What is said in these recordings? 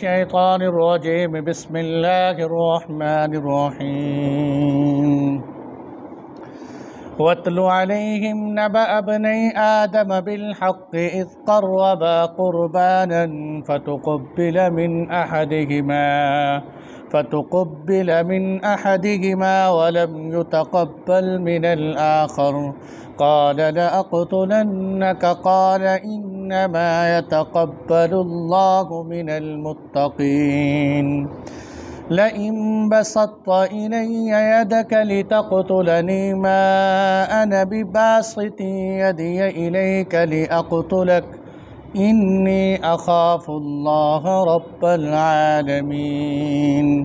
शैतानिर्रजीम बिस्मिल्लाहिर्रहमानिर्रहीम वत्लु अलैहिम नबअ बनी आदम बिलहक्कि इज़ क़र्रबा क़ुरबानन فتقبل من أحدهما ولم يتقبل من الآخر قال لأقتلنك قال إنما يتقبل الله من المتقين لئن بسطت إلي يدك لتقتلني ما أنا بباسط يدي إليك لأقتلك إني أخاف الله رب العالمين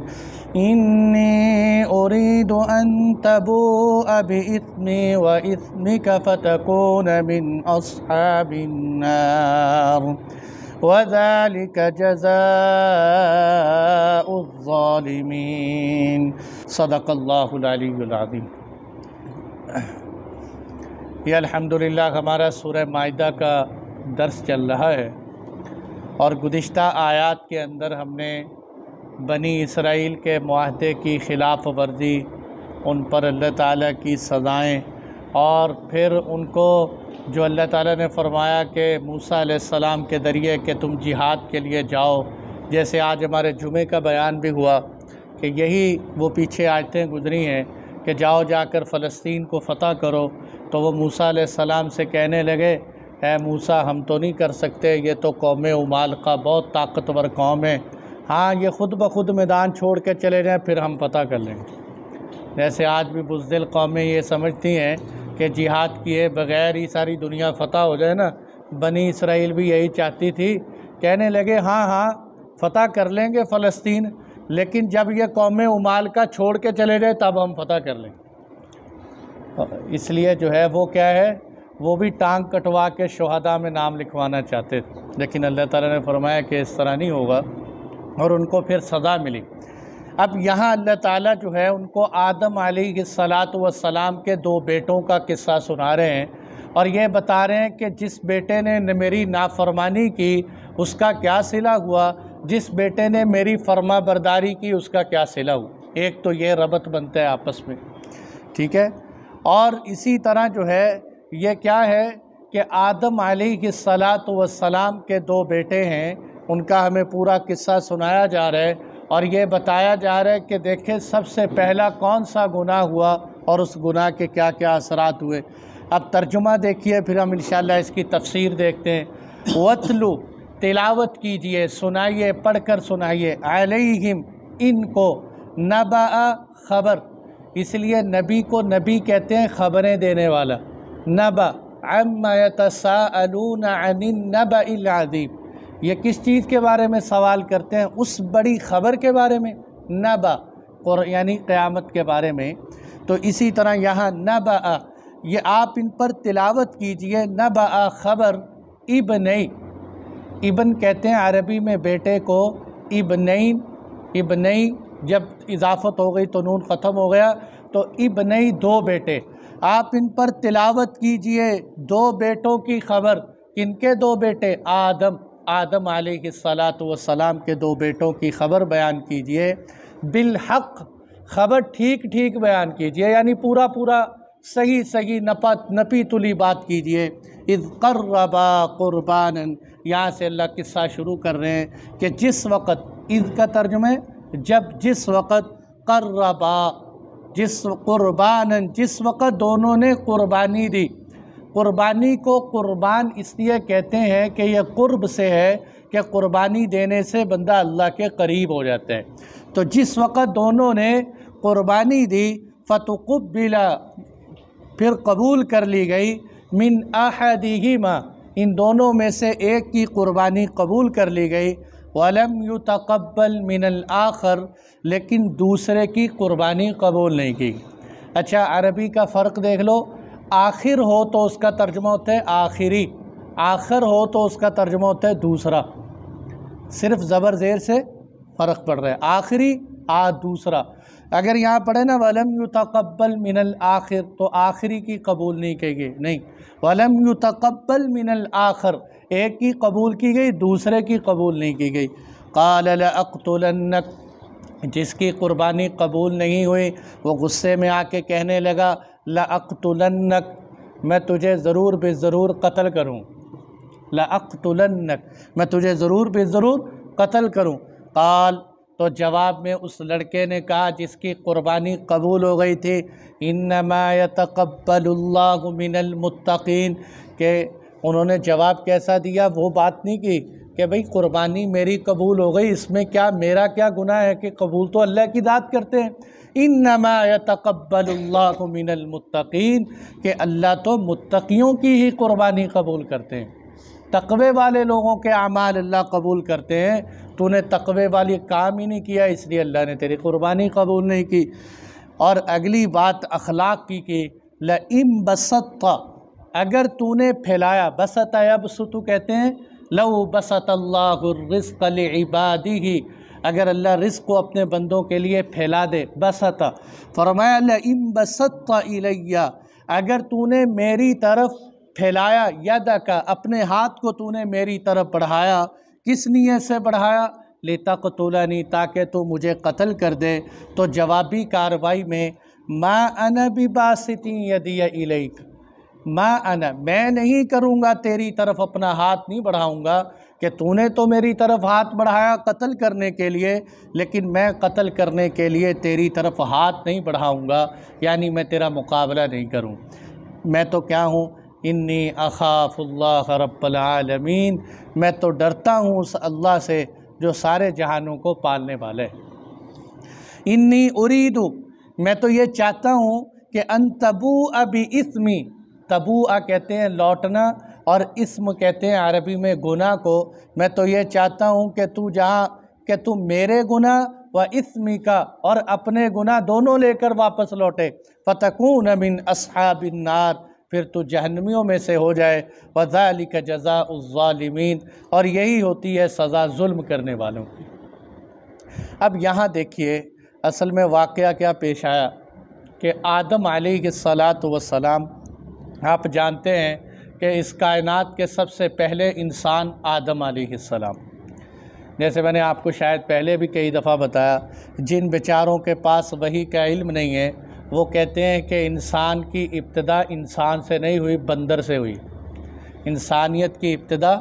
إني أريد أن تبوء بإثمي وإثمك فتكون من أصحاب النار وذلك جزاء الظالمين صدق الله العلي العظيم। ये अल्हम्दुलिल्लाह हमारा सूरह माइदा का दर्स चल रहा है और गुज़िश्ता आयात के अंदर हमने बनी इसराइल के मुआहदे की ख़िलाफ़ वर्जी, उन पर अल्लाह ताला की सज़ाएँ और फिर उनको जो अल्लाह ताला ने फरमाया कि मूसा अलैहिस्सलाम के ज़रिए कि तुम जिहाद के लिए जाओ, जैसे आज हमारे जुमे का बयान भी हुआ कि यही वो पीछे आयतें गुज़री हैं कि जाओ जाकर फ़लस्तीन को फ़तह करो। तो वो मूसा अलैहिस्सलाम से कहने लगे, ऐ मूसा हम तो नहीं कर सकते, ये तो कौम उमालका बहुत ताकतवर कौम है, हाँ ये ख़ुद ब खुद मैदान छोड़ के चले जाएँ फिर हम पता कर लेंगे। जैसे आज भी बुज़दिल कौमें ये समझती हैं कि जिहाद किए बग़ैर ही सारी दुनिया फ़तह हो जाए ना, बनी इसराइल भी यही चाहती थी। कहने लगे हाँ हाँ फ़तह कर लेंगे फ़लस्तीन, लेकिन जब ये कौम उमालका छोड़ के चले जाए तब हम फ़तह कर लेंगे। इसलिए जो है वो क्या है, वो भी टांग कटवा के शोहदा में नाम लिखवाना चाहते थे, लेकिन अल्लाह ताला ने फरमाया कि इस तरह नहीं होगा और उनको फिर सज़ा मिली। अब यहाँ अल्लाह ताला जो है उनको आदम अलैहिस्सलाम के दो बेटों का किस्सा सुना रहे हैं और ये बता रहे हैं कि जिस बेटे ने मेरी नाफरमानी की उसका क्या सिला हुआ, जिस बेटे ने मेरी फर्मा बरदारी की उसका क्या सिला हुआ। एक तो ये रबत बनता है आपस में, ठीक है। और इसी तरह जो है ये क्या है कि आदम अलैहिस्सलाम के दो बेटे हैं, उनका हमें पूरा किस्सा सुनाया जा रहा है और ये बताया जा रहा है कि देखें सबसे पहला कौन सा गुनाह हुआ और उस गुनाह के क्या क्या असरात हुए। अब तर्जुमा देखिए, फिर हम इंशाअल्लाह इसकी तफसीर देखते हैं। वतलु तिलावत कीजिए, सुनाइए, पढ़कर सुनाइए, अलैहिम इनको, नबा ख़बर, इसलिए नबी को नबी कहते हैं ख़बरें देने वाला। नबा अम्मा यतसाअलून अनिन नबइल अज़ीम, ये किस चीज़ के बारे में सवाल करते हैं, उस बड़ी ख़बर के बारे में, नबा यानी क़यामत के बारे में। तो इसी तरह यहाँ नबा, ये आप इन पर तिलावत कीजिए, नबा ख़बर, इब्नई, इब्न कहते हैं अरबी में बेटे को, इब्नैन, इब्नई जब इजाफ़त हो गई तो नून ख़त्म हो गया, तो इब्नई दो बेटे, आप इन पर तिलावत कीजिए दो बेटों की खबर। किनके दो बेटे, आदम अलैहिस्सलाम के दो बेटों की खबर बयान कीजिए, बिलहक़, खबर ठीक ठीक बयान कीजिए, यानी पूरा पूरा सही सही नपी तुली बात कीजिए। इज़ क़र्रबा क़ुरबानन, यहाँ से अल्लाह किस्सा शुरू कर रहे हैं कि जिस वक़्त, इज़ का तर्जुमे जब, जिस वक़्त, क़र्रबा जिस, क़ुरबानन जिस वक़्त दोनों ने क़ुरबानी दी। क़ुरबानी को क़ुरबान इसलिए कहते हैं कि यह क़ुर्ब से है कि क़ुरबानी देने से बंदा अल्लाह के करीब हो जाता है। तो जिस वक़्त दोनों ने क़ुरबानी दी, फ़तुक़ुब्बिला, फिर कबूल कर ली गई, मिन अहदिहिमा, इन दोनों में से एक की क़ुरबानी कबूल कर ली गई, वलम युतक़ब्बल मिनल आखर, लेकिन दूसरे की क़ुरबानी कबूल नहीं की। अच्छा अरबी का फ़र्क देख लो, आखिर हो तो उसका तर्जुमा होता है आखिरी, आखिर हो तो उसका तर्जुमा होता है दूसरा, सिर्फ ज़बर ज़ेर से फ़र्क पड़ रहा है, आखिरी आ दूसरा। अगर यहाँ पढ़े ना वलम युतक़ब्बल मिनल आखिर, तो आखिरी की कबूल नहीं की गई, नहीं, वलम युतक़ब्बल मिनल आखिर, एक की कबूल की गई दूसरे की कबूल नहीं की गई। क़ाल लअक़्तुलन्नक, जिसकी क़ुरबानी कबूल नहीं हुई वो गुस्से में आके कहने लगा लअक़्तुलन्नक, मैं तुझे ज़रूर बेज़रूर कत्ल करूँ, लअक़्तुलन्नक, मैं तुझे ज़रूर बेज़रूर कत्ल करूँ। क़ाल, तो जवाब में उस लड़के ने कहा जिसकी क़ुरबानी कबूल हो गई थी, इन्नमा यतक़ब्बलुल्लाहु मिनल मुत्तक़ीन, के उन्होंने जवाब कैसा दिया, वो बात नहीं की कि भाई क़ुरबानी मेरी कबूल हो गई, इसमें क्या मेरा क्या गुनाह है कि कबूल तो अल्लाह की ज़ात करते हैं। इन्नमा यतक़ब्बलुल्लाहु मिनल मुत्तक़ीन, के अल्लाह तो मुत्तक़ियों की ही क़ुरबानी कबूल करते हैं, तक़वे वाले लोगों के अमाल अल्लाह कबूल करते हैं। तूने तक़वे वाली काम ही नहीं किया इसलिए अल्लाह ने तेरी क़ुरबानी कबूल नहीं की। और अगली बात अखलाक की ल इम बसत, अगर तूने फैलाया, बसत अब सुतु कहते हैं, लऊ बसत अल्लाह रिज़्क़ लिइबादिही, अगर अल्लाह रिज़्क़ को अपने बंदों के लिए फैला दे, बसत, फरमाया ल इम बसत इलैया, अगर तूने मेरी तरफ़ फैलाया, यदा का अपने हाथ को तूने मेरी तरफ बढ़ाया, किस नियत से बढ़ाया, लितक़्तुलनी, ताकि तू मुझे कत्ल कर दे, तो जवाबी कार्रवाई में मा अना बिबासिती यदी इलैक, मा अना, मैं नहीं करूँगा तेरी तरफ अपना हाथ नहीं बढ़ाऊँगा, कि तूने तो मेरी तरफ हाथ बढ़ाया कत्ल करने के लिए, लेकिन मैं कत्ल करने के लिए तेरी तरफ हाथ नहीं बढ़ाऊँगा, यानी मैं तेरा मुकाबला नहीं करूँ, मैं तो क्या हूँ, इन्नी अख़ाफ़ुल्लाह रब्बल आलमीन, मैं तो डरता हूँ उस अल्लाह से जो सारे जहानों को पालने वाला है। इन्नी उरीदु, मैं तो ये चाहता हूँ कि अन तबूअ बि इस्मी, तबूअ कहते हैं लौटना और इस्म कहते हैं अरबी में गुनाह को, मैं तो ये चाहता हूँ कि तू मेरे गुनाह व इस्मी का और अपने गुनाह दोनों लेकर वापस लौटे, फतकून मिन अस्हाबिन नार, फिर तो जहन्नमियों में से हो जाए, वज़ालिक जज़ाउज़ ज़ालिमीन, और यही होती है सज़ा जुल्म करने वालों की। अब यहाँ देखिए असल में वाक़या क्या पेश आया कि आदम अलैहिस्सलातु वस्सलाम, आप जानते हैं कि इस कायनात के सबसे पहले इंसान आदम अलैहिस्सलाम, जैसे मैंने आपको शायद पहले भी कई दफ़ा बताया, जिन बेचारों के पास वही का इल्म नहीं है वो कहते हैं कि इंसान की इब्तिदा इंसान से नहीं हुई बंदर से हुई, इंसानियत की इब्तिदा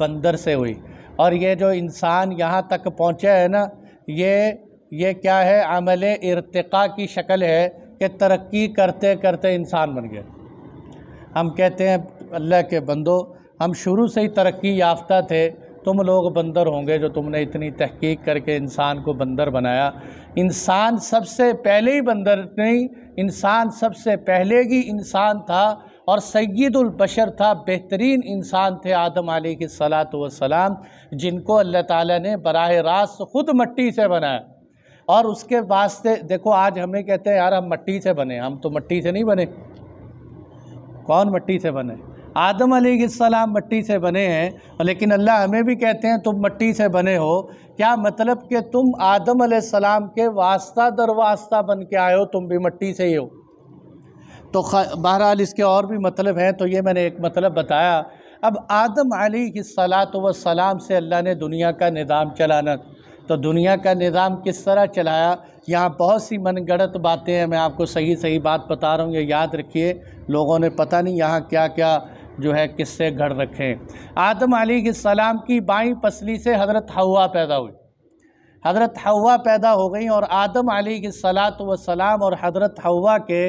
बंदर से हुई, और ये जो इंसान यहाँ तक पहुँचा है ना, ये क्या है, अमल इर्तिका की शक्ल है कि तरक्की करते करते इंसान बन गया। हम कहते हैं अल्लाह के बंदो, हम शुरू से ही तरक्की याफ्ता थे, तुम लोग बंदर होंगे जो तुमने इतनी तहकीक करके इंसान को बंदर बनाया। इंसान सबसे पहले ही बंदर नहीं, इंसान सबसे पहले ही इंसान था और सय्यदुल बशर था, बेहतरीन इंसान थे आदम अलैहिस्सलातु वस्सलाम, जिनको अल्लाह ताला ने बराह रास्त ख़ुद मिट्टी से बनाया। और उसके वास्ते देखो, आज हमें कहते हैं यार हम मिट्टी से बने, हम तो मिट्टी से नहीं बने, कौन मिट्टी से बने, आदम अलैहिस्सलाम मिट्टी से बने हैं, लेकिन अल्लाह हमें भी कहते हैं तुम मिट्टी से बने हो। क्या मतलब कि तुम आदम अलैहिस्सलाम के वास्ता दरवास्ता बन के आए हो, तुम भी मिट्टी से ही हो। तो बहरहाल इसके और भी मतलब हैं, तो ये मैंने एक मतलब बताया। अब आदम अलैहिस्सलातु वस्सलाम से अल्लाह ने दुनिया का निज़ाम चलाना, तो दुनिया का निज़ाम किस तरह चलाया, यहाँ बहुत सी मनगढ़ंत बातें हैं, मैं आपको सही सही बात बता रहा हूँ, ये याद रखिए, लोगों ने पता नहीं यहाँ क्या क्या जो है किससे घड़ रखें। आदम अलैहिस्सलाम की बाईं पसली से हज़रत हवा पैदा हुई, हज़रत हवा पैदा हो गई, और आदम अलैहिस्सलातु वस्सलाम और हज़रत हवा के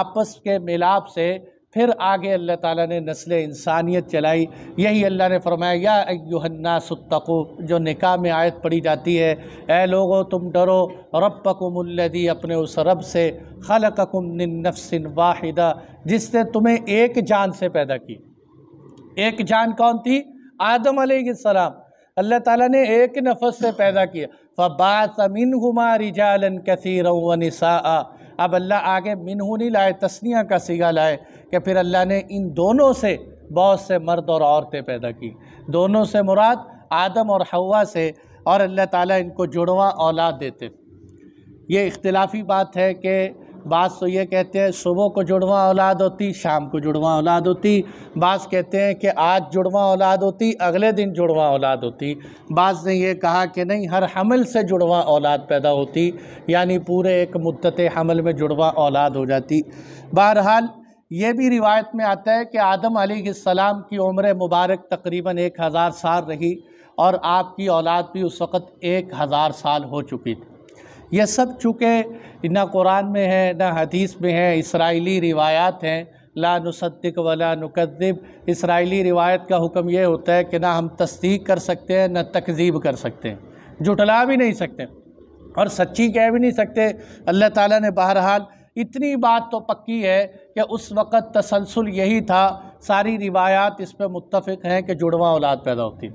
आपस के मिलाप से फिर आगे अल्लाह ताला ने नस्ल इंसानियत चलाई। यही अल्लाह ने फरमाया या अय्युहन्नासुत्तक़ू, जो निकाह में आयत पढ़ी जाती है, ऐ लोगो तुम डरो रब्बकुमुल्लज़ी, अपने उस रब से, खलक़कुम मिन नफ्सिन वाहिदा, जिसने तुम्हें एक जान से पैदा की। एक जान कौन थी, आदम अलैहिस्सलाम, अल्लाह ताला ने एक नफस से पैदा किया। फ़बाअस मिनहुमा रिजालन कसीरन व निसाआ, अब अल्लाह आगे मिनहू नहीं लाए, तस्निया का सीगा लाए, कि फिर अल्लाह ने इन दोनों से बहुत से मर्द और औरतें पैदा की। दोनों से मुराद आदम और हवा से, और अल्लाह ताला इनको जुड़वा औलाद देते। ये इख्तिलाफ़ी बात है कि बास तो ये कहते हैं सुबह को जुड़वा औलाद होती, शाम को जुड़वा औलाद होती। बास कहते हैं कि आज जुड़वा औलाद होती, अगले दिन जुड़वा औलाद होती। बास ने यह कहा कि नहीं, हर हमल से जुड़वा औलाद पैदा होती, यानी पूरे एक मुद्दत हमल में जुड़वा औलाद हो जाती। बहरहाल ये भी रिवायत में आता है कि आदम अलैहिस्सलाम की उम्र मुबारक तकरीबन 1000 साल रही और आपकी औलाद भी उस वक़्त 1000 साल हो चुकी थी। यह सब चूँकि ना कुरान में है ना हदीस में है, इसराइली रिवायात हैं। ला नुसद्दिक वला नुकद्दिब, इसराइली रिवायत का हुक्म यह होता है कि ना हम तस्दीक कर सकते हैं ना तकज़ीब कर सकते हैं, जुटला भी नहीं सकते और सच्ची कह भी नहीं सकते। अल्लाह ताला ने बहरहाल इतनी बात तो पक्की है कि उस वक़्त तसलसल यही था। सारी रिवायात इस पर मुत्तफ़िक़ हैं कि जुड़वा औलाद पैदा होती।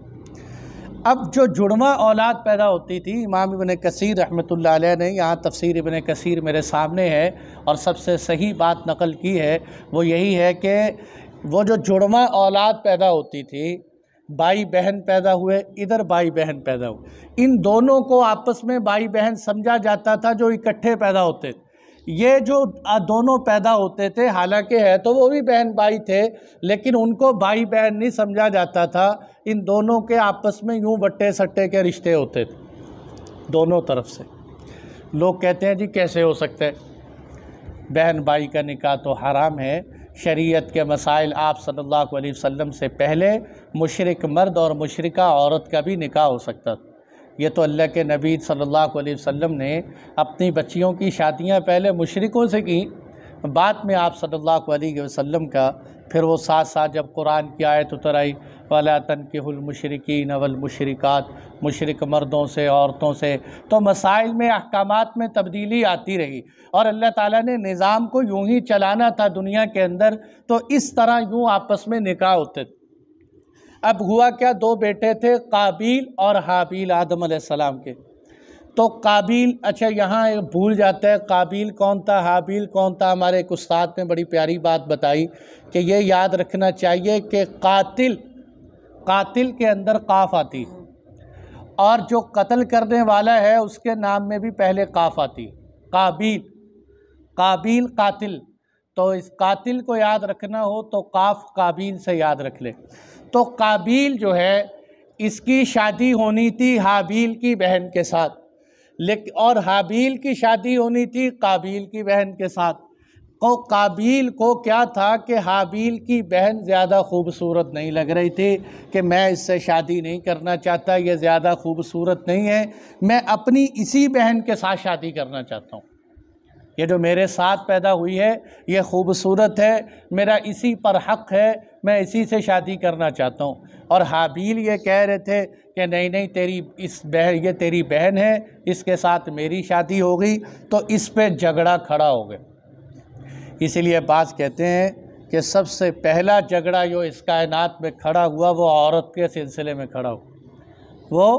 अब जो जुड़वा औलाद पैदा होती थी, इमाम इब्न कसीर रहमतुल्लाह अलैह ने, यहाँ तफसीर इब्न कसीर मेरे सामने है और सबसे सही बात नकल की है, वो यही है कि वो जो जुड़वा औलाद पैदा होती थी, भाई बहन पैदा हुए, इधर भाई बहन पैदा हुए, इन दोनों को आपस में भाई बहन समझा जाता था जो इकट्ठे पैदा होते थे। ये जो दोनों पैदा होते थे, हालांकि है तो वो भी बहन भाई थे, लेकिन उनको भाई बहन नहीं समझा जाता था। इन दोनों के आपस में यूँ बट्टे सट्टे के रिश्ते होते थे दोनों तरफ से। लोग कहते हैं जी कैसे हो सकता है, बहन भाई का निकाह तो हराम है। शरीयत के मसाइल आप सल्लल्लाहु अलैहि वसल्लम से पहले मुशरिक मर्द और मुशरिका औरत का भी निकाह हो सकता था। ये तो अल्लाह के नबी सल्लल्लाहु अलैहि वसल्लम ने अपनी बच्चियों की शादियां पहले मुशरिकों से की, बाद में आप सल्लल्लाहु अलैहि वसल्लम का, फिर वो साथ साथ जब कुरान की आयत उतर आई, वला तनकिहुल मुशरिकीन वल मुशरिकात, मुशरिक मर्दों से औरतों से, तो मसाइल में अहकामात में तब्दीली आती रही। और अल्लाह ताला ने निज़ाम को यूँ ही चलाना था दुनिया के अंदर, तो इस तरह यूँ आपस में निकाह होते थे। अब हुआ क्या, दो बेटे थे काबील और हाबील आदम अलैहिस्सलाम के। तो काबील, अच्छा यहाँ भूल जाता है काबील कौन था हाबील कौन था। हमारे एक उस्ताद ने बड़ी प्यारी बात बताई कि ये याद रखना चाहिए कि कातिल के अंदर काफ आती है और जो कत्ल करने वाला है उसके नाम में भी पहले काफ आती है। काबील कातिल, तो इस कातिल को याद रखना हो तो काफ काबील से याद रख ले। तो काबील जो है, इसकी शादी होनी थी हाबील की बहन के साथ, लेकिन और हाबील की शादी होनी थी काबील की बहन के साथ। तो काबील को क्या था कि हाबील की बहन ज़्यादा खूबसूरत नहीं लग रही थी कि मैं इससे शादी नहीं करना चाहता, ये ज़्यादा खूबसूरत नहीं है, मैं अपनी इसी बहन के साथ शादी करना चाहता हूँ। ये जो मेरे साथ पैदा हुई है ये खूबसूरत है, मेरा इसी पर हक़ है, मैं इसी से शादी करना चाहता हूँ। और हाबील ये कह रहे थे कि नहीं नहीं, ये तेरी बहन है, इसके साथ मेरी शादी होगी। तो इस पे झगड़ा खड़ा हो गया। इसलिए बात कहते हैं कि सबसे पहला झगड़ा जो इस कायनात में खड़ा हुआ वो औरत के सिलसिले में खड़ा हुआ, वो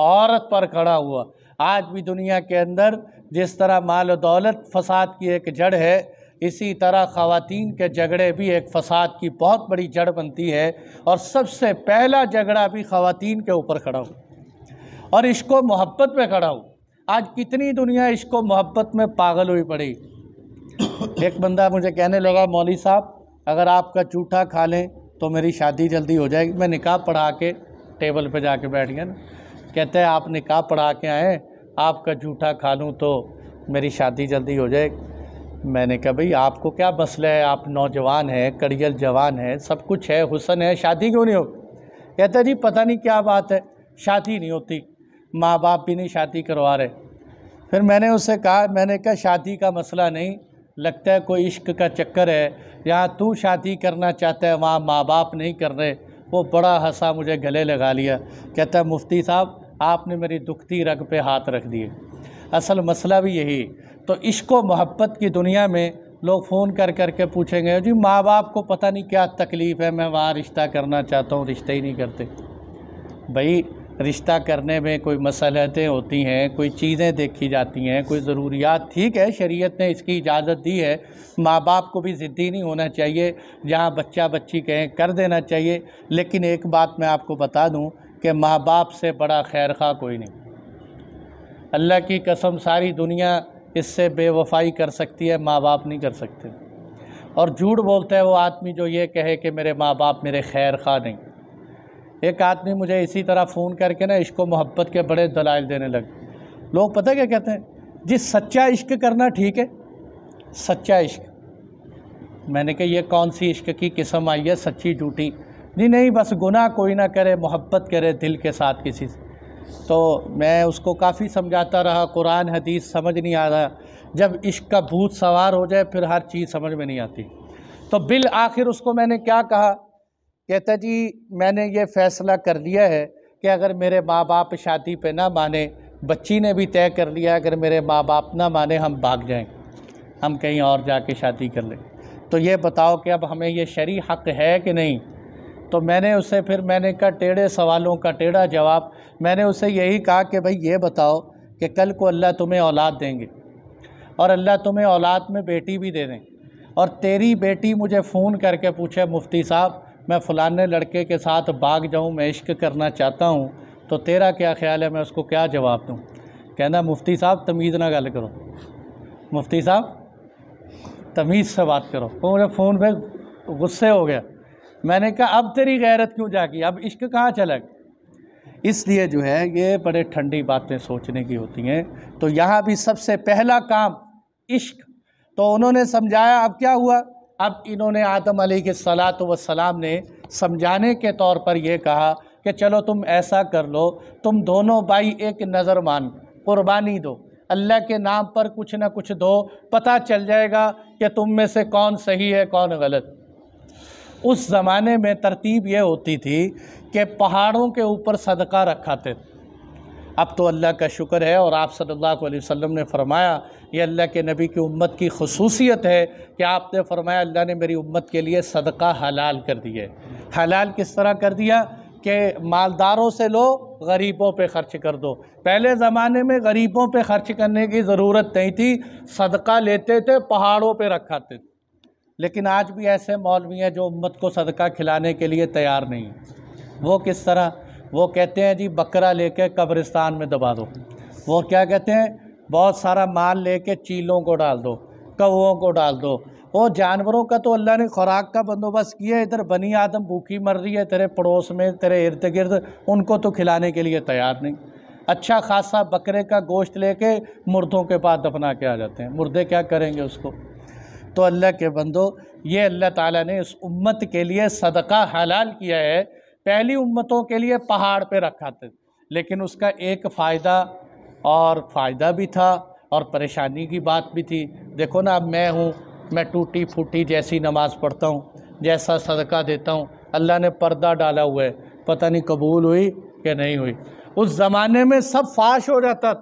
औरत पर खड़ा हुआ। आज भी दुनिया के अंदर जिस तरह माल और दौलत फ़साद की एक जड़ है, इसी तरह ख़वातीन के झगड़े भी एक फ़साद की बहुत बड़ी जड़ बनती है। और सबसे पहला झगड़ा भी ख़वातीन के ऊपर खड़ा हो और इश्क व मोहब्बत में खड़ा हो। आज कितनी दुनिया इश्क व मोहब्बत में पागल हुई पड़ी। एक बंदा मुझे कहने लगा, मौलवी साहब अगर आपका चूठा खा लें तो मेरी शादी जल्दी हो जाएगी। मैं निकाह पढ़ा के टेबल पर जाके बैठ गया ना, कहते हैं आप निकाह पढ़ा के आएँ, आपका जूठा खा लूँ तो मेरी शादी जल्दी हो जाएगी। मैंने कहा भाई आपको क्या मसला है, आप नौजवान हैं, कड़ियल जवान है, सब कुछ है, हुसन है, शादी क्यों नहीं होती? कहता है जी पता नहीं क्या बात है, शादी नहीं होती, माँ बाप भी नहीं शादी करवा रहे। फिर मैंने उससे कहा, मैंने कहा शादी का मसला नहीं, लगता है कोई इश्क का चक्कर है, यहाँ तू शादी करना चाहता है वहाँ माँ बाप नहीं कर रहे। वो बड़ा हंसा, मुझे गले लगा लिया। कहता है मुफ्ती साहब आपने मेरी दुखती रग पे हाथ रख दिए। असल मसला भी यही। तो इश्क व मोहब्बत की दुनिया में लोग फ़ोन कर कर के पूछेंगे जी माँ बाप को पता नहीं क्या तकलीफ़ है, मैं वहाँ रिश्ता करना चाहता हूँ, रिश्ते ही नहीं करते। भाई रिश्ता करने में कोई मसलहतें होती हैं, कोई चीज़ें देखी जाती हैं, कोई ज़रूरियात, ठीक है शरीयत ने इसकी इजाज़त दी है। माँ बाप को भी ज़िद्दी नहीं होना चाहिए, जहाँ बच्चा बच्ची कहें कर देना चाहिए। लेकिन एक बात मैं आपको बता दूँ कि माँ बाप से बड़ा खैर खा कोई नहीं। अल्लाह की कसम सारी दुनिया इससे बेवफाई कर सकती है, माँ बाप नहीं कर सकते। और झूठ बोलता है वो आदमी जो ये कहे कि मेरे माँ बाप मेरे खैर खा नहीं। एक आदमी मुझे इसी तरह फ़ोन करके ना इश्क मोहब्बत के बड़े दलाइल देने लगे। लोग पता क्या कहते हैं जी, सच्चा इश्क करना ठीक है, सच्चा इश्क। मैंने कहा ये कौन सी इश्क की किस्म आई है, सच्ची झूठी? जी नहीं, बस गुनाह कोई ना करे, मोहब्बत करे दिल के साथ किसी से। तो मैं उसको काफ़ी समझाता रहा, कुरान हदीस समझ नहीं आ रहा। जब इश्क का भूत सवार हो जाए फिर हर चीज़ समझ में नहीं आती। तो बिल आखिर उसको मैंने क्या कहा, कहता जी मैंने ये फ़ैसला कर लिया है कि अगर मेरे माँ बाप शादी पे ना माने, बच्ची ने भी तय कर लिया अगर मेरे माँ बाप ना माने हम भाग जाएंगे, हम कहीं और जाके शादी कर लें। तो ये बताओ कि अब हमें ये शरी हक़ है कि नहीं? तो मैंने उसे फिर मैंने कहा टेढ़े सवालों का टेढ़ा जवाब, मैंने उसे यही कहा कि भाई ये बताओ कि कल को अल्लाह तुम्हें औलाद देंगे और अल्लाह तुम्हें औलाद में बेटी भी दे दें, और तेरी बेटी मुझे फ़ोन करके पूछे मुफ्ती साहब मैं फ़लाने लड़के के साथ भाग जाऊँ, मैं इश्क करना चाहता हूँ, तो तेरा क्या ख्याल है मैं उसको क्या जवाब दूँ? कहना मुफ्ती साहब तमीज़ ना गल करो, मुफ्ती साहब तमीज़ से बात करो। वो मुझे फ़ोन पे गुस्से हो गया। मैंने कहा अब तेरी गैरत क्यों जागी, अब इश्क कहाँ चला गया? इसलिए जो है ये बड़े ठंडी बातें सोचने की होती हैं। तो यहाँ भी सबसे पहला काम इश्क। तो उन्होंने समझाया, अब क्या हुआ, अब इन्होंने आदम अलैहिस्सलाम ने समझाने के तौर पर यह कहा कि चलो तुम ऐसा कर लो, तुम दोनों भाई एक नज़र मान कुर्बानी दो, अल्लाह के नाम पर कुछ ना कुछ दो, पता चल जाएगा कि तुम में से कौन सही है कौन गलत। उस ज़माने में तरतीब ये होती थी कि पहाड़ों के ऊपर सदका रखाते थे। अब तो अल्लाह का शुक्र है, और आप सल्लल्लाहु अलैहि वसल्लम ने फ़रमाया ये अल्लाह के नबी की उम्मत की खसूसियत है कि आपने फ़रमाया अल्लाह ने मेरी उम्मत के लिए सदका हलाल कर दिया। हलाल किस तरह कर दिया कि मालदारों से लो, गरीबों पे ख़र्च कर दो। पहले ज़माने में गरीबों पे ख़र्च करने की ज़रूरत नहीं थी, सदका लेते थे पहाड़ों पे रखाते थे। लेकिन आज भी ऐसे मौलवी हैं जो उम्मत को सदका खिलाने के लिए तैयार नहीं। वो किस तरह, वो कहते हैं जी बकरा लेके कब्रिस्तान में दबा दो, वो क्या कहते हैं बहुत सारा माल लेके चीलों को डाल दो, कौओं को डाल दो। वो जानवरों का तो अल्लाह ने खुराक का बंदोबस्त किया, इधर बनी आदम भूखी मर रही है तेरे पड़ोस में, तेरे इर्द गिर्द, उनको तो खिलाने के लिए तैयार नहीं। अच्छा खासा बकरे का गोश्त लेके मुर्दों के पास दफना के आ जाते हैं, मुर्दे क्या करेंगे उसको। तो अल्लाह के बंदो, ये अल्लाह ताला ने इस उम्मत के लिए सदका हलाल किया है। पहली उम्मतों के लिए पहाड़ पर रखा था, लेकिन उसका एक फ़ायदा और फ़ायदा भी था और परेशानी की बात भी थी। देखो ना, अब मैं हूँ, मैं टूटी फूटी जैसी नमाज़ पढ़ता हूँ, जैसा सदका देता हूँ, अल्लाह ने पर्दा डाला हुआ है, पता नहीं कबूल हुई कि नहीं हुई। उस ज़माने में सब फाश हो जाता,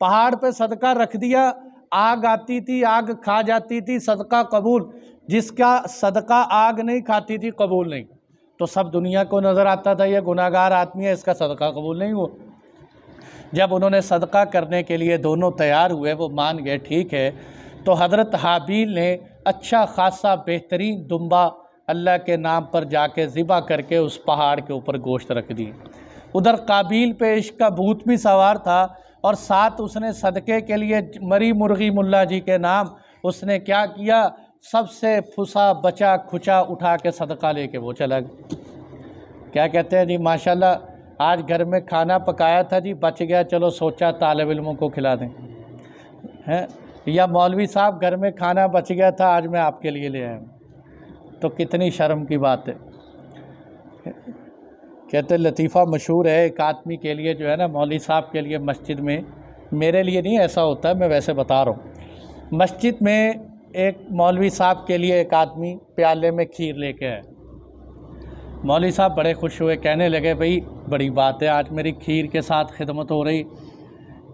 पहाड़ पे सदका रख दिया, आग आती थी, आग खा जाती थी, सदका कबूल। जिसका सदका आग नहीं खाती थी कबूल नहीं। तो सब दुनिया को नज़र आता था ये गुनाहगार आदमी है, इसका सदका कबूल नहीं हुआ। जब उन्होंने सदका करने के लिए दोनों तैयार हुए, वो मान गए ठीक है, तो हज़रत हाबील ने अच्छा ख़ासा बेहतरीन दुम्बा अल्लाह के नाम पर जाके ज़िबा करके उस पहाड़ के ऊपर गोश्त रख दिए। उधर काबील पे इश्क का भूत भी सवार था, और साथ उसने सदके के लिए मरी मुर्गी मुल्ला जी के नाम उसने क्या किया, सबसे फुसा बचा खुचा उठा के सदका लेके वो चला गया। क्या कहते हैं जी, माशाल्लाह आज घर में खाना पकाया था जी, बच गया, चलो सोचा तालिब इल्मों को खिला दें, हैं, या मौलवी साहब घर में खाना बच गया था आज मैं आपके लिए ले आया हूँ। तो कितनी शर्म की बात है। कहते लतीफ़ा मशहूर है, एक आदमी के लिए जो है ना, मौलवी साहब के लिए मस्जिद में, मेरे लिए नहीं ऐसा होता है, मैं वैसे बता रहा हूँ, मस्जिद में एक मौलवी साहब के लिए एक आदमी प्याले में खीर लेके आया। मौलवी साहब बड़े खुश हुए, कहने लगे भाई बड़ी बात है, आज मेरी खीर के साथ खिदमत हो रही।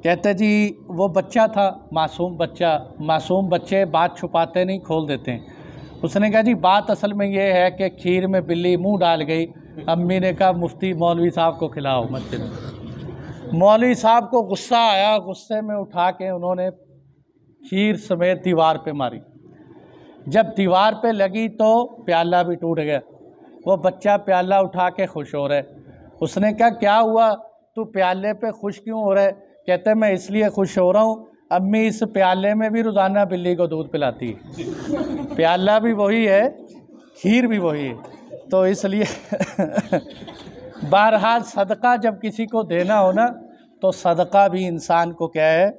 कहते जी वो बच्चा था, मासूम बच्चा, मासूम बच्चे बात छुपाते नहीं, खोल देते हैं। उसने कहा जी बात असल में ये है कि खीर में बिल्ली मुंह डाल गई, अम्मी ने कहा मुफ्ती मौलवी साहब को खिलाओ मस्जिद में। मौलवी साहब को गुस्सा आया, गुस्से में उठा के उन्होंने खीर समेत दीवार पे मारी। जब दीवार पे लगी तो प्याला भी टूट गया। वो बच्चा प्याला उठा के खुश हो रहा है। उसने कहा क्या हुआ, तू प्याले पे खुश क्यों हो रहा है? कहते मैं इसलिए खुश हो रहा हूँ अम्मी इस प्याले में भी रोज़ाना बिल्ली को दूध पिलाती है, प्याला भी वही है, खीर भी वही है। तो इसलिए बहरहाल सदका जब किसी को देना हो ना, तो सदका भी इंसान को क्या है,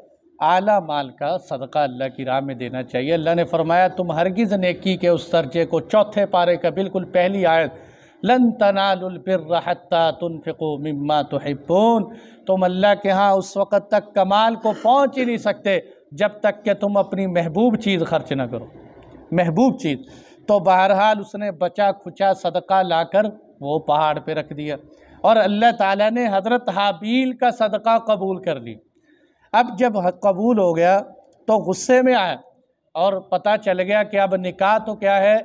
आला माल का सदका अल्लाह की राह में देना चाहिए। अल्लाह ने फरमाया तुम हरगिज़ नेकी के उस दर्जे को, चौथे पारे का बिल्कुल पहली आयत, लन तनालुल बिर्र हत्ता तुनफिकू मिम्मा तुहिब्बून, तुम अल्लाह के यहाँ उस वक़्त तक कमाल को पहुँच ही नहीं सकते जब तक कि तुम अपनी महबूब चीज़ खर्च ना करो, महबूब चीज़। तो बहरहाल उसने बचा खुचा सदका लाकर वो पहाड़ पे रख दिया, और अल्लाह ताला ने हज़रत हाबील का सदका कबूल कर ली। अब जब कबूल हो गया तो गुस्से में आया और पता चल गया कि अब निकाह तो क्या है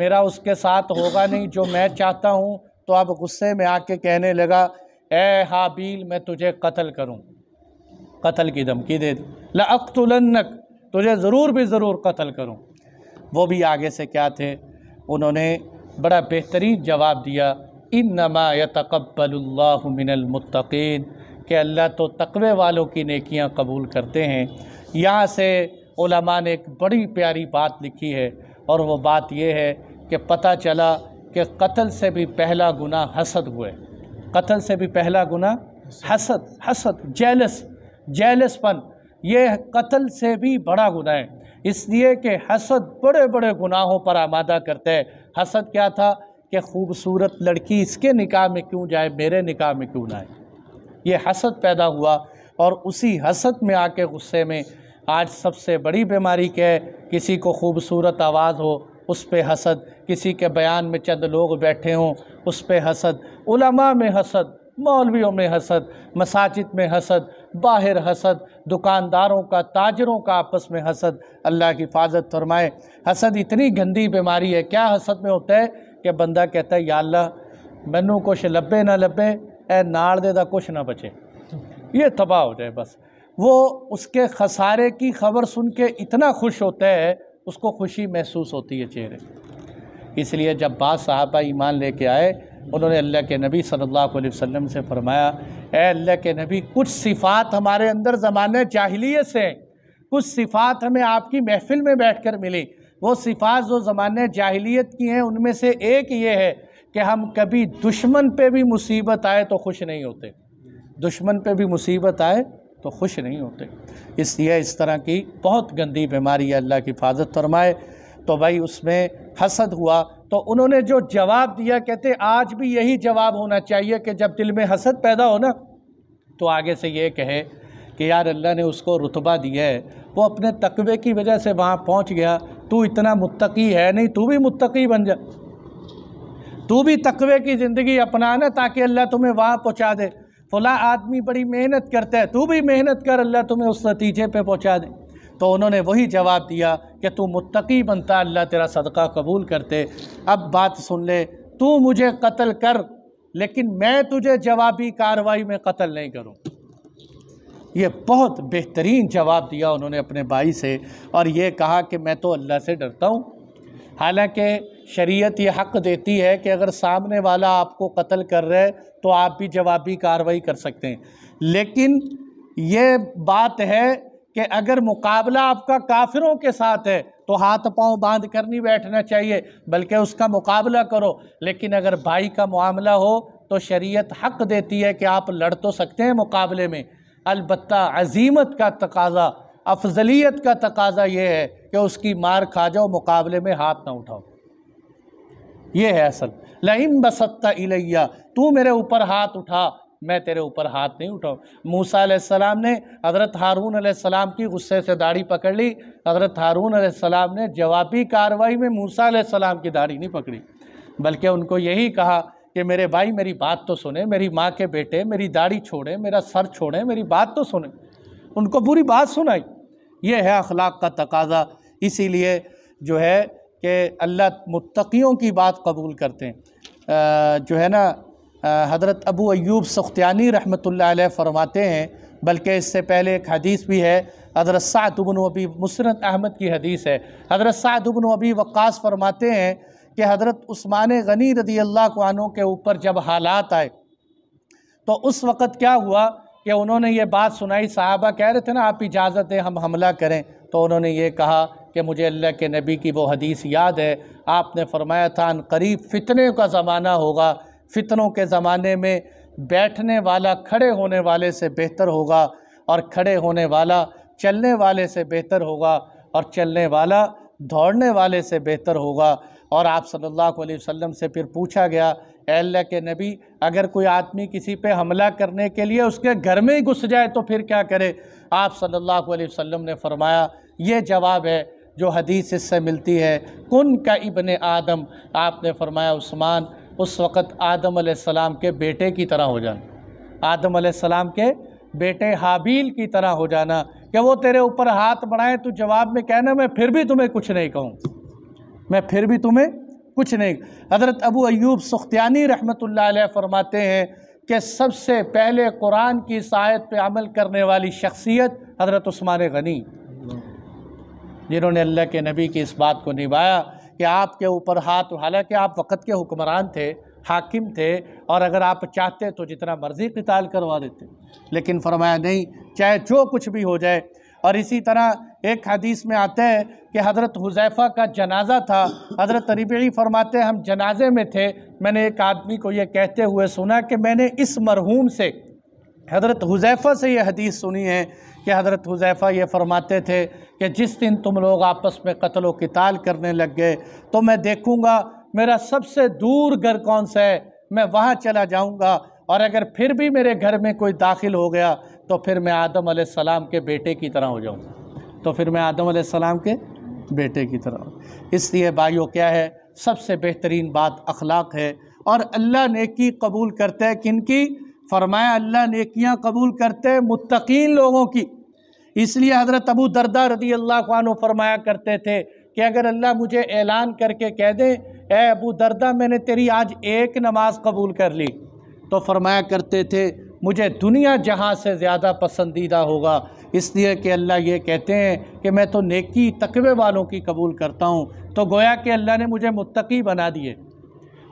मेरा उसके साथ होगा नहीं जो मैं चाहता हूँ। तो अब गुस्से में आके कहने लगा, ए हाबील मैं तुझे कत्ल करूँ, कत्ल की धमकी दे दी, लअक़्तुलन्नक तुझे ज़रूर भी ज़रूर कत्ल करूँ। वो भी आगे से क्या थे, उन्होंने बड़ा बेहतरीन जवाब दिया, इन्नमा यतक़ब्बलुल्लाहु मिनल मुत्तक़ीन, कि अल्लाह तो तक़वे वालों की नेकियां कबूल करते हैं। यहाँ से उलमा ने एक बड़ी प्यारी बात लिखी है, और वो बात यह है कि पता चला कि कत्ल से भी पहला गुनाह हसद हुए, कत्ल से भी पहला गुनाह हसद, हसद जेलस, जेलसपन, यह कत्ल से भी बड़ा गुनाह है, इसलिए कि हसद बड़े बड़े गुनाहों पर आमादा करता है। हसद क्या था कि खूबसूरत लड़की इसके निकाह में क्यों जाए, मेरे निकाह में क्यों ना आए, ये हसद पैदा हुआ। और उसी हसद में आके गुस्से में, आज सबसे बड़ी बीमारी क्या है, किसी को खूबसूरत आवाज़ हो उस पे हसद, किसी के बयान में चंद लोग बैठे हों उस पे हसद, उलमा में हसद, मौलवियों में हसद, मसाजिद में हसद, बाहर हसद, दुकानदारों का, ताजरों का आपस में हसद। अल्लाह की हिफाजत फरमाए। हसद इतनी गंदी बीमारी है। क्या हसद में होता है कि बंदा कहता है या अल्लाह मैनू कुछ लब्बे ना लब्बे, ए नाल दे दा कुछ ना बचे, ये तबाह हो जाए बस। वो उसके खसारे की खबर सुन के इतना खुश होता है, उसको खुशी महसूस होती है चेहरे। इसलिए जब बाद साहबा ईमान लेके आए, उन्होंने अल्लाह के नबी सल्लल्लाहु अलैहि वसल्लम से फरमाया, ए अल्लाह के नबी कुछ सिफ़ात हमारे अंदर ज़माने जाहिलियत से, कुछ सिफ़ात हमें आपकी महफ़िल में बैठकर मिली। वो सिफ़ात जो ज़माने जाहिलियत की हैं उनमें से एक ये है कि हम कभी दुश्मन पे भी मुसीबत आए तो खुश नहीं होते, दुश्मन पे भी मुसीबत आए तो खुश नहीं होते। इसलिए इस तरह की बहुत गंदी बीमारी है, अल्लाह की हिफाजत फरमाए। तो भाई उसमें हसद हुआ, तो उन्होंने जो जवाब दिया, कहते आज भी यही जवाब होना चाहिए कि जब दिल में हसद पैदा हो ना, तो आगे से ये कहे कि यार अल्लाह ने उसको रुतबा दिया है, वो अपने तकवे की वजह से वहाँ पहुँच गया, तू इतना मुत्तकी है नहीं, तू भी मुत्तकी बन जा, तू भी तकवे की ज़िंदगी अपनाना ताकि अल्लाह तुम्हें वहाँ पहुँचा दे। फला आदमी बड़ी मेहनत करता है, तू भी मेहनत कर, अल्लाह तुम्हें उस नतीजे पे पहुँचा दे। तो उन्होंने वही जवाब दिया कि तू मुत्तकी बनता, अल्लाह तेरा सदका कबूल करते। अब बात सुन ले, तू मुझे कत्ल कर, लेकिन मैं तुझे जवाबी कार्रवाई में कत्ल नहीं करूँ। ये बहुत बेहतरीन जवाब दिया उन्होंने अपने भाई से, और ये कहा कि मैं तो अल्लाह से डरता हूँ। हालांकि शरीयत ये हक़ देती है कि अगर सामने वाला आपको कत्ल कर रहा है तो आप भी जवाबी कार्रवाई कर सकते हैं, लेकिन ये बात है कि अगर मुकाबला आपका काफिरों के साथ है तो हाथ पांव बांध कर नहीं बैठना चाहिए, बल्कि उसका मुकाबला करो। लेकिन अगर भाई का मामला हो तो शरीयत हक़ देती है कि आप लड़ तो सकते हैं मुकाबले में, अलबत्ता अजीमत का तकाज़ा, अफजलियत का तकाज़ा ये है कि उसकी मार खा जाओ, मुकाबले में हाथ ना उठाओ। ये है असल, लइम बसत्ता इलैया, तू मेरे ऊपर हाथ उठा, मैं तेरे ऊपर हाथ नहीं उठाऊँ। मूसा अलैहिस्सलाम ने हज़रत हारून अलैहिस्सलाम की गुस्से से दाढ़ी पकड़ ली, हज़रत हारून अलैहिस्सलाम ने जवाबी कार्रवाई में मूसा अलैहिस्सलाम की दाढ़ी नहीं पकड़ी, बल्कि उनको यही कहा कि मेरे भाई मेरी बात तो सुने, मेरी माँ के बेटे मेरी दाढ़ी छोड़े, मेरा सर छोड़े, मेरी बात तो सुने, उनको पूरी बात सुनाई। ये है अखलाक का तकाज़ा। इसीलिए जो है कि अल्लाह मुत्तकियों की बात कबूल करते हैं। जो है ना, हज़रत अबू अय्यूब सुख्तियानी रहमतुल्लाह अलैह फरमाते हैं, बल्कि इससे पहले एक हदीस भी है, हज़रत सअद इब्न अबी मुसनद अहमद की हदीस है, हज़रत सअद इब्न अबी वक़ास फरमाते हैं कि हज़रत उस्मान गनी रज़ी अल्लाह अन्हु के ऊपर जब हालात आए तो उस वक़्त क्या हुआ कि उन्होंने ये बात सुनाई, सहाबा कह रहे थे ना आप इजाज़त दें हम हमला करें, तो उन्होंने ये कहा कि मुझे अल्लाह के नबी की वो हदीस याद है, आपने फरमाया था अन करीब फ़ितने का ज़माना होगा, फ़ितनों के ज़माने में बैठने वाला खड़े होने वाले से बेहतर होगा और खड़े होने वाला चलने वाले से बेहतर होगा और चलने वाला दौड़ने वाले से बेहतर होगा। और आप सल्लल्लाहु अलैहि वसल्लम से फिर पूछा गया, ऐ अल्लाह के नबी अगर कोई आदमी किसी पे हमला करने के लिए उसके घर में ही घुस जाए तो फिर क्या करे? आप सल्लल्लाहु अलैहि वसल्लम ने फरमाया ये जवाब है जो हदीस इससे मिलती है, कुन का इब्ने आदम, आपने फरमाया उस्मान उस वक़्त आदम अलैहिस्सलाम के बेटे की तरह हो जाना, आदम अलैहिस्सलाम के बेटे हाबील की तरह हो जाना कि वो तेरे ऊपर हाथ बढ़ाएं तो जवाब में कहना मैं फिर भी तुम्हें कुछ नहीं कहूँ, मैं फिर भी तुम्हें कुछ नहीं। हज़रत अबू अय्यूब सुख्तियानी रहमतुल्लाह अलैह फरमाते हैं कि सबसे पहले कुरान की इस आयत पर अमल करने वाली शख्सियत हज़रत उस्मान गनी, जिन्होंने अल्लाह के नबी की इस बात को निभाया कि आपके ऊपर हाथ, हालांकि आप वक़्त के हुक्मरान थे, हाकिम थे, और अगर आप चाहते तो जितना मर्ज़ी क़िताल करवा देते, लेकिन फरमाया नहीं, चाहे जो कुछ भी हो जाए। और इसी तरह एक हदीस में आता है कि हज़रत हुज़ैफ़ा का जनाजा था, हज़रत रबीई फरमाते हम जनाजे में थे, मैंने एक आदमी को ये कहते हुए सुना कि मैंने इस मरहूम से हज़रत हुज़ैफ़ा से ये हदीस सुनी है कि हज़रत हुज़ैफ़ा ये फ़रमाते थे कि जिस दिन तुम लोग आपस में कत्ल व क़िताल करने लग गए तो मैं देखूँगा मेरा सबसे दूर घर कौन सा है, मैं वहाँ चला जाऊँगा, और अगर फिर भी मेरे घर में कोई दाखिल हो गया तो फिर मैं आदम अलैहिस्सलाम के बेटे की तरह हो जाऊँगा, तो फिर मैं आदम अलैहिस्सलाम के बेटे की तरह हो। इसलिए भाइयों क्या है, सबसे बेहतरीन बात अखलाक है, और अल्लाह नेकी कबूल करता है किनकी? फरमाया अल्लाह नेकियां कबूल करते हैं मुत्तकीन लोगों की। इसलिए हज़रत अबू दर्दा रदियल्लाहु अन्हु फरमाया करते थे कि अगर अल्लाह मुझे ऐलान करके कह दे ए अबू दर्दा मैंने तेरी आज एक नमाज़ कबूल कर ली, तो फरमाया करते थे मुझे दुनिया जहाँ से ज़्यादा पसंदीदा होगा, इसलिए कि अल्लाह ये कहते हैं कि मैं तो नेकी तकवे वालों की कबूल करता हूँ, तो गोया कि अल्लाह ने मुझे मुत्तकी बना दिए।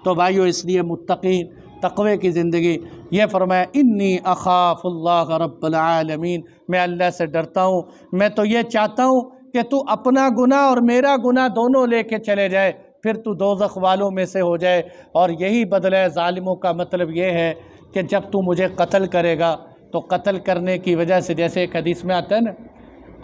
तो भाइयों इसलिए मुत्तकी तक़वे की ज़िंदगी। यह फरमाया इन्नी अख़ाफ़ुल्लाह रब्बुल आलमीन, मैं अल्लाह से डरता हूँ, मैं तो ये चाहता हूँ कि तू अपना गुनाह और मेरा गुनाह दोनों लेके चले जाए, फिर तू दोज़ख वालों में से हो जाए। और यही बदला ज़ालिमों का मतलब ये है कि जब तू मुझे कत्ल करेगा तो कत्ल करने की वजह से, जैसे एक हदीस में आता है ना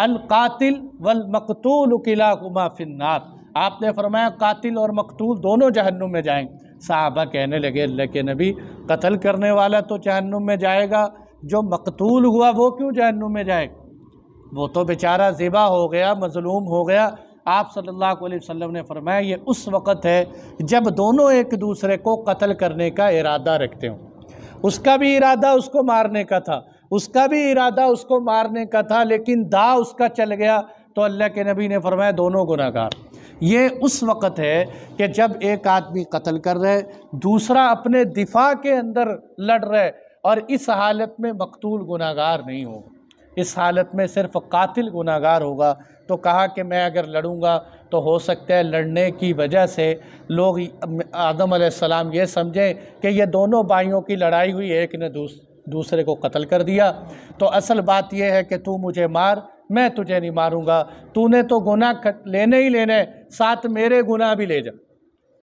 अल कातिल वल मक़तूल किलाहुमा फिन्नार, आपने फरमाया कातिल और मक़तूल दोनों जहन्नुम में जाएंगे। साहबा कहने लगे अल्लाह के नबी कत्ल करने वाला तो जहन्नुम में जाएगा, जो मकतूल हुआ वो क्यों जहन्नुम में जाएगा? वो तो बेचारा ज़िबा हो गया, मज़लूम हो गया। आप सल्लल्लाहु अलैहि वसल्लम ने फरमाया ये उस वक़्त है जब दोनों एक दूसरे को कत्ल करने का इरादा रखते हों। उसका भी इरादा उसको मारने का था, उसका भी इरादा उसको मारने का था, लेकिन दा उसका चल गया, तो अल्लाह के नबी ने फरमाया दोनों गुनाहगार। ये उस वक़्त है कि जब एक आदमी कत्ल कर रहे, दूसरा अपने दिफा के अंदर लड़ रहे, और इस हालत में मकतूल गुनाहगार नहीं होगा, इस हालत में सिर्फ़ कातिल गुनाहगार होगा। तो कहा कि मैं अगर लड़ूंगा तो हो सकता है लड़ने की वजह से लोग आदम अलैहिस्सलाम ये समझें कि ये दोनों भाइयों की लड़ाई हुई, एक ने दूसरे को कत्ल कर दिया। तो असल बात यह है कि तू मुझे मार, मैं तुझे नहीं मारूंगा, तूने तो गुनाह लेने ही लेने, साथ मेरे गुनाह भी ले जा।